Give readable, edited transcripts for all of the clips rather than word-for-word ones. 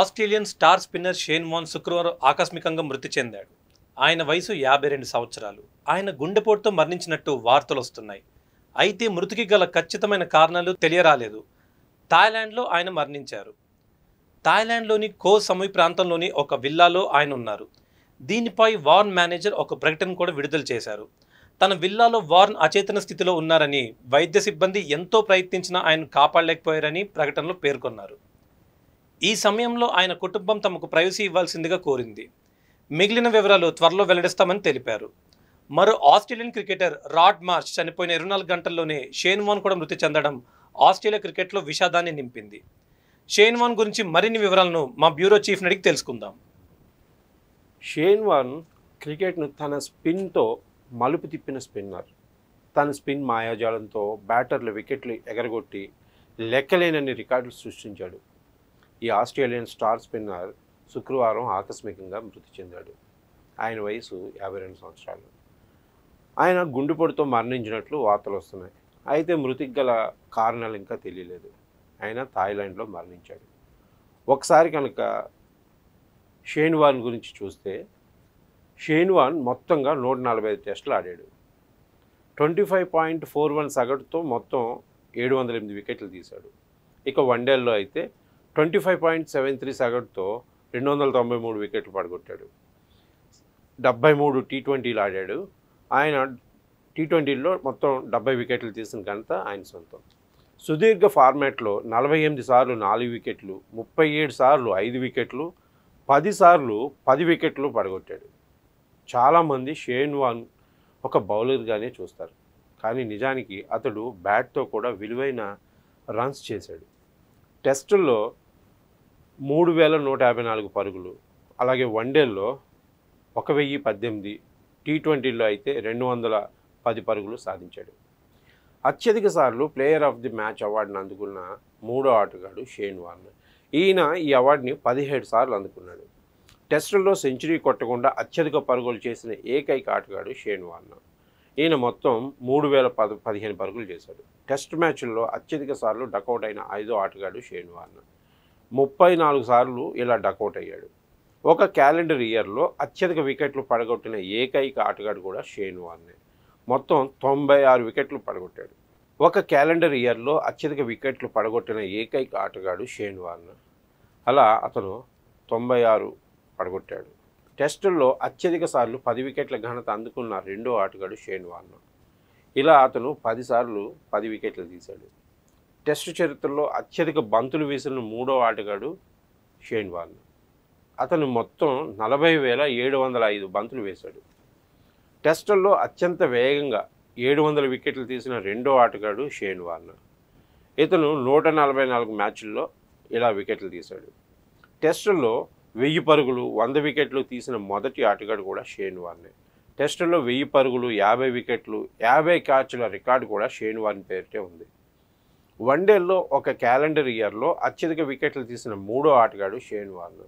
Australian star spinner Shane Warne శుక్రవారం ఆకస్మికంగా మృతి చెందాడు. ఆయన వయసు 52 సంవత్సరాలు. ఆయన గుండెపోటుతో మరణించినట్టు వార్తలు వస్తున్నాయి. అయితే మృతికి గల ఖచ్చితమైన కారణాలు తెలియరాలేదు. థాయిలాండ్లో ఆయన మరణించారు. థాయిలాండ్లోని కో సముయ్ ప్రాంతంలోని ఒక విల్లాలో ఆయన ఉన్నారు. దీనిపై వార్న్ మేనేజర్ ఒక ప్రకటన కూడా విడుదల చేశారు. తన విల్లాలో వార్న్ అచేతన స్థితిలో ఉన్నారని, వైద్య సిబ్బంది ఎంతో ప్రయత్నించినా ఆయన కాపాడలేకపోయారని ప్రకటనలో పేర్కొన్నారు. ఈ సమయంలో ఆయన కుటుంబం తమకు ప్రైవసీ ఇవ్వాల్సిందిగా కోరింది. మిగిలిన వివరాలు త్వరలో వెల్లడిస్తామని తెలిపారు. మరో ఆస్ట్రేలియన్ క్రికెటర్ రాడ్ మార్ష్ చనిపోయిన 24 గంటల్లోనే షేన్ వాన్ కూడా మృతి చెందడం ఆస్ట్రేలియా క్రికెట్లో విషాదాన్ని నింపింది. షేన్ వాన్ గురించి మరిన్ని వివరాలను మా బ్యూరో చీఫ్ని అడిగి తెలుసుకుందాం. షేన్ వాన్ క్రికెట్ను తన స్పిన్తో మలుపు తిప్పిన స్పిన్నర్. తన స్పిన్ మాయాజాలంతో బ్యాటర్లు వికెట్లు ఎగరగొట్టి లెక్కలేనన్ని రికార్డులు సృష్టించాడు. ఈ ఆస్ట్రేలియన్ స్టార్ స్పిన్నర్ శుక్రవారం ఆకస్మికంగా మృతి చెందాడు. ఆయన వయసు 52 సంవత్సరాలు. ఆయన గుండెపోటుతో మరణించినట్లు వార్తలు వస్తున్నాయి. అయితే మృతికి గల కారణాలు ఇంకా తెలియలేదు. ఆయన థాయిలాండ్లో మరణించాడు. ఒకసారి కనుక షేన్ వాన్ గురించి చూస్తే, షేన్ వాన్ మొత్తంగా 145 టెస్టులు ఆడాడు. 25.41 సగటుతో మొత్తం 708 వికెట్లు తీశాడు. ఇక వన్డేల్లో అయితే 25.73 సగటుతో 293 వికెట్లు పడగొట్టాడు. 73 T20లు ఆడాడు. ఆయన T20లో మొత్తం 70 వికెట్లు తీసిన ఘనత ఆయన సొంతం. సుదీర్ఘ ఫార్మాట్లో 48 సార్లు 4 వికెట్లు, 37 సార్లు 5 వికెట్లు, 10 సార్లు 10 వికెట్లు పడగొట్టాడు. చాలామంది షేన్ వాన్ ఒక బౌలర్గానే చూస్తారు, కానీ నిజానికి అతడు బ్యాట్తో కూడా విలువైన రన్స్ చేశాడు. టెస్టుల్లో 3154 పరుగులు, అలాగే వన్డేల్లో 1018, T20లో అయితే 210 పరుగులు సాధించాడు. అత్యధిక సార్లు ప్లేయర్ ఆఫ్ ది మ్యాచ్ అవార్డును అందుకున్న మూడో ఆటగాడు షేన్ వాన్. ఈయన ఈ అవార్డుని 17 సార్లు అందుకున్నాడు. టెస్టుల్లో సెంచరీ కొట్టకుండా అత్యధిక పరుగులు చేసిన ఏకైక ఆటగాడు షేన్ వాన్. ఈయన మొత్తం 3015 పరుగులు చేశాడు. టెస్ట్ మ్యాచ్ల్లో అత్యధిక సార్లు డకౌట్ అయిన 5వ ఆటగాడు షేన్ వాన్. 34 సార్లు ఇలా డకౌట్ అయ్యాడు. ఒక క్యాలెండర్ ఇయర్లో అత్యధిక వికెట్లు పడగొట్టిన ఏకైక ఆటగాడు కూడా షేన్ వాన్. మొత్తం 96 వికెట్లు పడగొట్టాడు. ఒక క్యాలెండర్ ఇయర్లో అత్యధిక వికెట్లు పడగొట్టిన ఏకైక ఆటగాడు షేన్ వాన్. అలా అతను 96 పడగొట్టాడు. టెస్టుల్లో అత్యధిక సార్లు 10 వికెట్ల ఘనత అందుకున్న రెండో ఆటగాడు షేన్ వాన్. ఇలా అతను 10 సార్లు 10 వికెట్లు తీశాడు. టెస్టు చరిత్రలో అత్యధిక బంతులు వేసిన మూడో ఆటగాడు షేన్ వాన్. అతను మొత్తం 40,705 బంతులు వేశాడు. టెస్టుల్లో అత్యంత వేగంగా 700 వికెట్లు తీసిన రెండో ఆటగాడు షేన్ వాన్. ఇతను 144 మ్యాచ్ల్లో ఇలా వికెట్లు తీశాడు. టెస్టుల్లో 1000 పరుగులు 100 వికెట్లు తీసిన మొదటి ఆటగాడు కూడా షేన్ వాన్. టెస్టుల్లో 1000 పరుగులు 50 వికెట్లు 50 క్యాచ్ల రికార్డు కూడా షేన్ వాన్ పేరిటే ఉంది. వన్డేల్లో ఒక క్యాలెండర్ ఇయర్లో అత్యధిక వికెట్లు తీసిన మూడో ఆటగాడు షేన్ వాన్.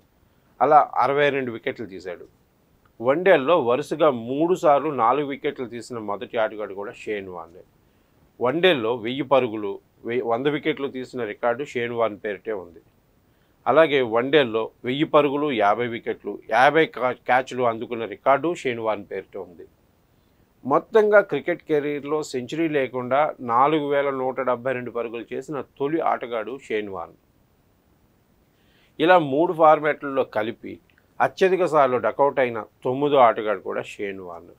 అలా 62 వికెట్లు తీశాడు. వన్డేల్లో వరుసగా 3 సార్లు 4 వికెట్లు తీసిన మొదటి ఆటగాడు కూడా షేన్ వాన్. వన్డేల్లో 1000 పరుగులు 100 వికెట్లు తీసిన రికార్డు షేన్ వాన్ పేరిటే ఉంది. అలాగే వన్డేల్లో 1000 పరుగులు 50 వికెట్లు 50 క్యాచ్లు అందుకున్న రికార్డు షేన్ వాన్ పేరిటే ఉంది. మొత్తంగా క్రికెట్ కెరీర్లో సెంచరీ లేకుండా 4172 పరుగులు చేసిన తొలి ఆటగాడు షేన్ వాన్. ఇలా 3 ఫార్మాట్లలో కలిపి అత్యధిక సార్లు డకౌట్ అయిన 9వ ఆటగాడు కూడా షేన్ వాన్.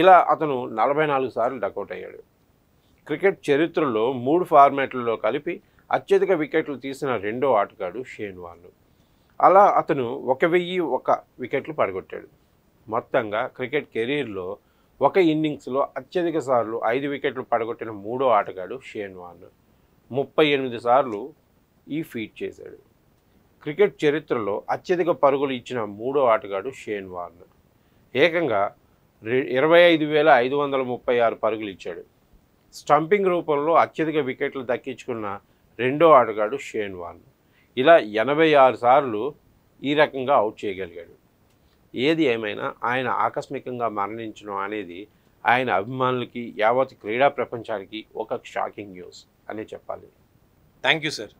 ఇలా అతను 44 సార్లు డకౌట్ అయ్యాడు. క్రికెట్ చరిత్రలో 3 ఫార్మాట్లలో కలిపి అత్యధిక వికెట్లు తీసిన రెండో ఆటగాడు షేన్ వాన్. అలా అతను 1001 వికెట్లు పడగొట్టాడు. మొత్తంగా క్రికెట్ కెరీర్లో ఒక ఇన్నింగ్స్లో అత్యధిక సార్లు 5 వికెట్లు పడగొట్టిన మూడో ఆటగాడు షేన్ వాన్. 38 సార్లు ఈ ఫీట్ చేశాడు. క్రికెట్ చరిత్రలో అత్యధిక పరుగులు ఇచ్చిన మూడో ఆటగాడు షేన్ వాన్. ఏకంగా 25,536 పరుగులు ఇచ్చాడు. స్టంపింగ్ రూపంలో అత్యధిక వికెట్లు దక్కించుకున్న రెండో ఆటగాడు షేన్ వాన్. ఇలా 86 సార్లు ఈ రకంగా అవుట్ చేయగలిగాడు. ఏది ఏమైనా ఆయన ఆకస్మికంగా మరణించడం అనేది ఆయన అభిమానులకి, యావత్ క్రీడా ప్రపంచానికి ఒక షాకింగ్ న్యూస్ అనే చెప్పాలి. Thank you sir.